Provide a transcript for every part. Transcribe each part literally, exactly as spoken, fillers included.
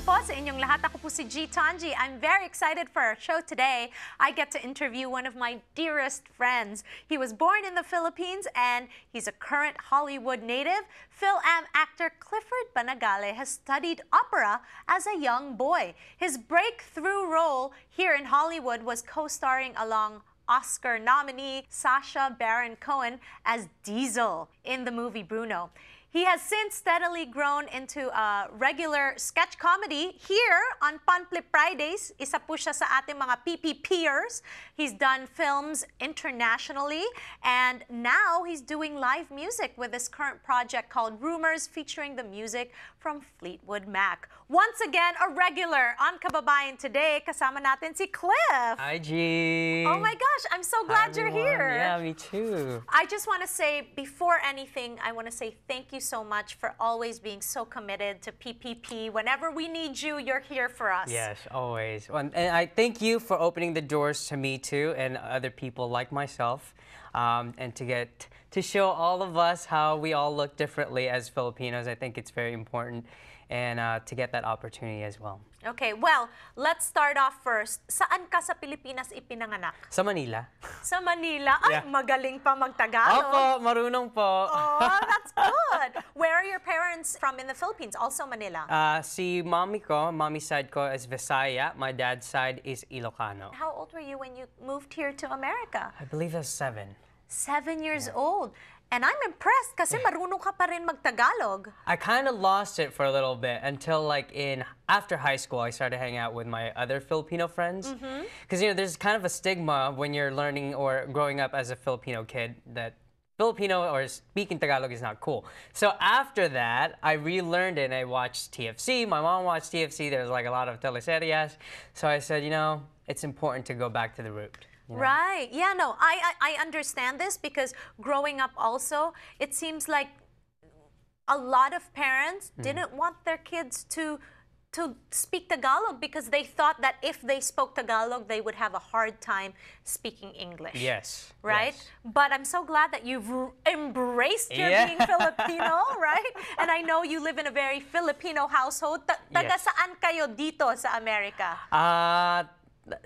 hapon po sa inyong lahat. Ako po si G. Tanji. I'm very excited for our show today. I get to interview one of my dearest friends. He was born in the Philippines and he's a current Hollywood native. Phil-Am actor Clifford Bañagale has studied opera as a young boy. His breakthrough role here in Hollywood was co-starring along Oscar nominee Sasha Baron Cohen as Diesel in the movie Bruno. He has since steadily grown into a regular sketch comedy here on Panple Fridays. Isa po siya sa ating mga P P Pers. He's done films internationally, and now he's doing live music with this current project called Rumors, featuring the music from Fleetwood Mac. Once again, a regular on Kababayan Today. Kasama natin si Cliff. Hi, G. Oh my gosh, I'm so glad Hi, you're here. Yeah, me too. I just want to say, before anything, I want to say thank you so much for always being so committed to P P P. Whenever we need you, you're here for us. Yes, always. And I thank you for opening the doors to me too and other people like myself, um, and to get to show all of us how we all look differently as Filipinos. I think it's very important, and uh, to get that opportunity as well. Okay, well, let's start off first. Saan ka sa Pilipinas ipinanganak? Sa Manila. Sa Manila? Ay, yeah. Magaling pa mag-Tagalog. Opo, marunong po. Oh, that's good. Where are your parents from in the Philippines? Also Manila? Uh, si mommy ko, mommy's side ko is Visaya. My dad's side is Ilocano. How old were you when you moved here to America? I believe I was seven. Seven years yeah. old. And I'm impressed kasi marunong ka pa rin mag-Tagalog. I kind of lost it for a little bit until like in after high school, I started hanging out with my other Filipino friends. Because, mm-hmm. you know, there's kind of a stigma when you're learning or growing up as a Filipino kid that Filipino or speaking Tagalog is not cool. So after that, I relearned it and I watched T F C. My mom watched T F C. There's like a lot of teleseries. So I said, you know, it's important to go back to the root. Yeah. Right. Yeah, no, I, I, I understand this because growing up also, it seems like a lot of parents mm. didn't want their kids to to speak Tagalog because they thought that if they spoke Tagalog, they would have a hard time speaking English. Yes. Right? Yes. But I'm so glad that you've embraced your yeah. being Filipino, right? And I know you live in a very Filipino household. Ta taga yes. saan kayo dito sa Amerika? Uh,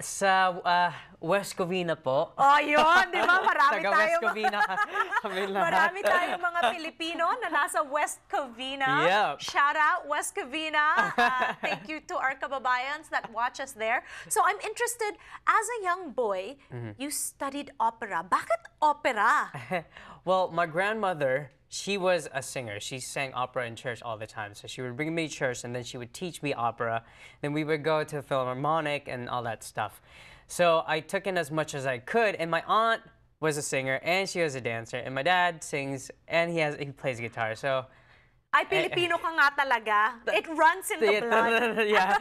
Sa uh, West Covina po. Oh, yun. Di ba? Marami tayong marami tayong mga Pilipino na nasa West Covina. Yep. Shout out, West Covina. Uh, thank you to our kababayans that watch us there. So I'm interested, as a young boy, mm-hmm. you studied opera. Bakit opera? Well, my grandmother, she was a singer. She sang opera in church all the time. So she would bring me to church, and then she would teach me opera. Then we would go to Philharmonic and all that stuff. So I took in as much as I could. And my aunt was a singer, and she was a dancer. And my dad sings, and he has he plays guitar. So ay, Pilipino ka nga talaga. It runs in the blood. Yeah.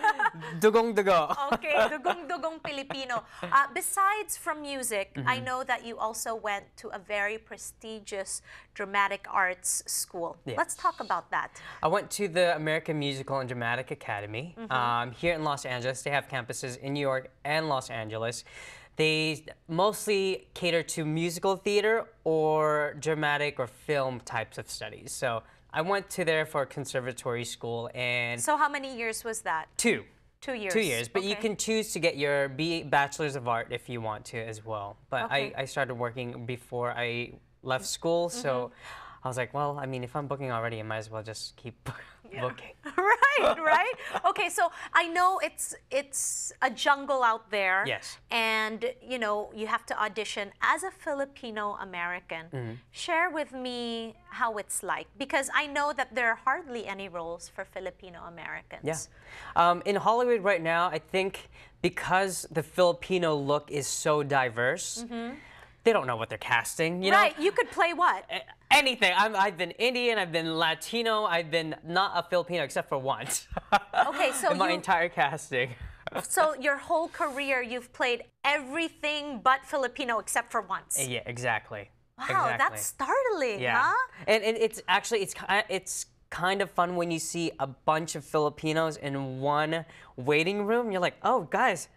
Dugong-dugo. Okay, dugong-dugong Pilipino. Uh, besides from music, mm-hmm. I know that you also went to a very prestigious dramatic arts school. Yes. Let's talk about that. I went to the American Musical and Dramatic Academy mm-hmm. um, here in Los Angeles. They have campuses in New York and Los Angeles. They mostly cater to musical theater or dramatic or film types of studies. So I went to there for conservatory school, and so how many years was that? Two. Two years. Two years, but okay. you can choose to get your B Bachelor's of Art if you want to as well. But okay. I, I started working before I left school, so mm-hmm. I was like, well, I mean, if I'm booking already, I might as well just keep yeah. booking. Right, right. Okay, so I know it's it's a jungle out there. Yes. And you know you have to audition as a Filipino American. Mm-hmm. Share with me how it's like, because I know that there are hardly any roles for Filipino Americans. Yeah. Um, in Hollywood right now, I think because the Filipino look is so diverse. Mm-hmm. They don't know what they're casting, you know? Right, you could play what? Anything. I'm, I've been Indian, I've been Latino, I've been not a Filipino except for once. Okay, so in my you, entire casting. So your whole career, you've played everything but Filipino except for once. Yeah, exactly. Wow, exactly. That's startling, yeah. huh? And, and it's actually, it's it's kind of fun when you see a bunch of Filipinos in one waiting room. You're like, oh, guys,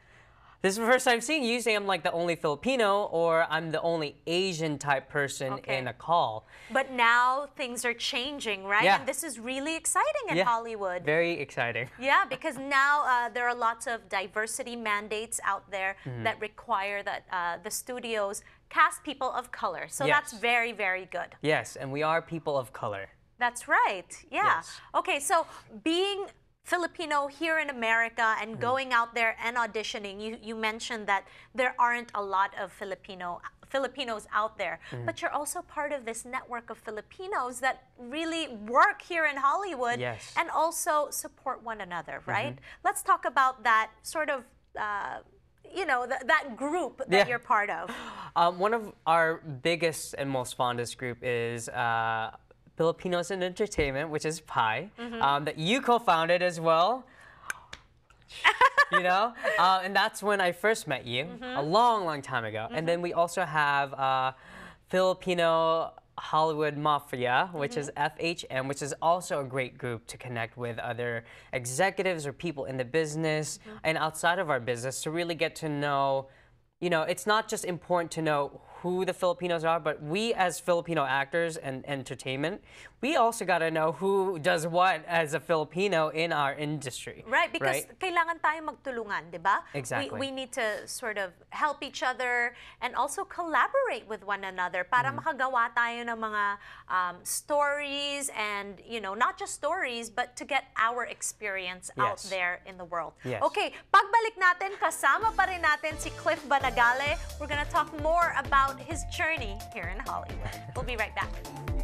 This is the first time seeing you say I'm like the only Filipino or I'm the only Asian type person okay. in a call. But now things are changing, right? Yeah. And this is really exciting in yeah. Hollywood. Very exciting. Yeah, because now uh, there are lots of diversity mandates out there mm-hmm. that require that uh, the studios cast people of color. So yes. that's very, very good. Yes, and we are people of color. That's right. Yeah. Yes. Okay, so being Filipino here in America and going out there and auditioning, you, you mentioned that there aren't a lot of Filipino Filipinos out there, mm. but you're also part of this network of Filipinos that really work here in Hollywood yes. and also support one another, right? Mm-hmm. Let's talk about that sort of, uh, you know, th that group that yeah. you're part of. Um, one of our biggest and most fondest group is uh, Filipinos in Entertainment, which is P I, mm-hmm. um, that you co-founded as well. You know? Uh, and that's when I first met you, mm-hmm. a long, long time ago. Mm-hmm. And then we also have uh, Filipino Hollywood Mafia, which mm-hmm. is F H M, which is also a great group to connect with other executives or people in the business mm-hmm. and outside of our business to really get to know, you know, it's not just important to know who the Filipinos are, but we as Filipino actors and entertainment, we also got to know who does what as a Filipino in our industry. Right, because right? kailangan tayong magtulungan, di ba? Exactly. We, we need to sort of help each other and also collaborate with one another para mm. makagawa tayo ng mga um, stories and, you know, not just stories, but to get our experience yes. out there in the world. Yes. Okay, pagbalik natin, kasama pa rin natin si Cliff Bañagale. We're gonna talk more about his journey here in Hollywood. We'll be right back.